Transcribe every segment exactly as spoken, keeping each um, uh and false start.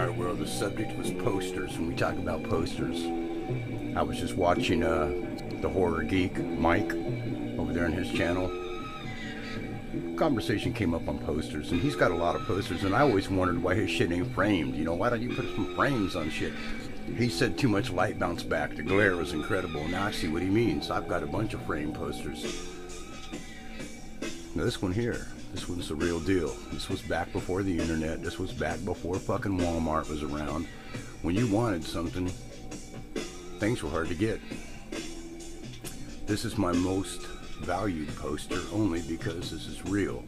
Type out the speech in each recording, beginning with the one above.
our world, the subject was posters. When we talk about posters, I was just watching uh, the horror geek, Mike, over there on his channel. Conversation came up on posters, and he's got a lot of posters, and I always wondered why his shit ain't framed. You know, why don't you put some frames on shit? He said too much light bounced back. The glare was incredible. Now I see what he means. I've got a bunch of frame posters. Now this one here, this one's the real deal. This was back before the internet. This was back before fucking Walmart was around. When you wanted something, things were hard to get. This is my most valued poster, only because this is real.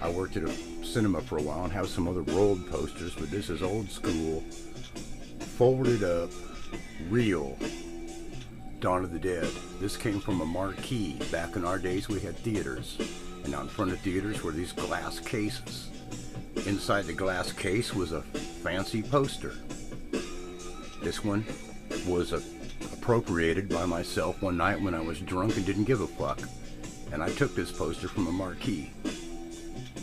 I worked at a cinema for a while and have some other rolled posters, but this is old school, folded up, real Dawn of the Dead. This came from a marquee. Back in our days we had theaters, and out in front of theaters were these glass cases. Inside the glass case was a fancy poster. This one was a, appropriated by myself one night when I was drunk and didn't give a fuck, and I took this poster from a marquee.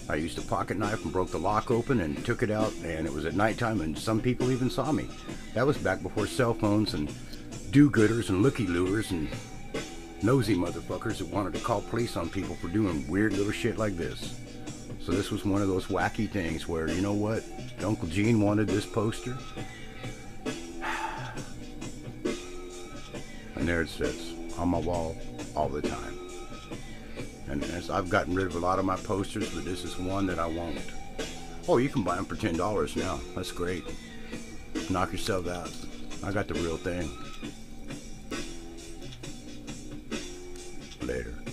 I used a pocket knife and broke the lock open and took it out, and it was at nighttime, and some people even saw me. That was back before cell phones and do-gooders and looky-lures and nosy motherfuckers that wanted to call police on people for doing weird little shit like this. So this was one of those wacky things where, you know what, Uncle Gene wanted this poster, and there it sits on my wall all the time. And as I've gotten rid of a lot of my posters, but this is one that I won't. Oh, you can buy them for ten dollars now. That's great. Knock yourself out. I got the real thing. Later.